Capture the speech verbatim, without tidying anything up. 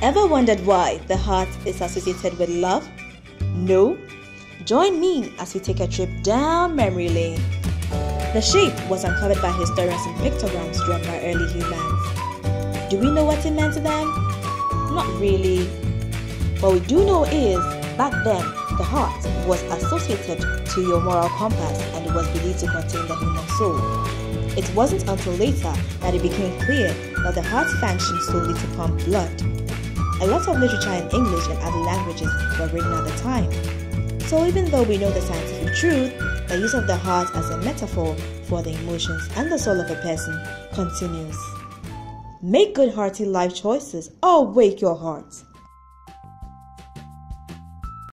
Ever wondered why the heart is associated with love? No? Join me as we take a trip down memory lane. The shape was uncovered by historians in pictograms drawn by early humans. Do we know what it meant to them? Not really. What we do know is, back then, the heart was associated to your moral compass and it was believed to contain the human soul. It wasn't until later that it became clear that the heart functioned solely to pump blood. A lot of literature in English and other languages were written at the time. So even though we know the scientific truth, the use of the heart as a metaphor for the emotions and the soul of a person continues. Make good hearty life choices or wake your heart.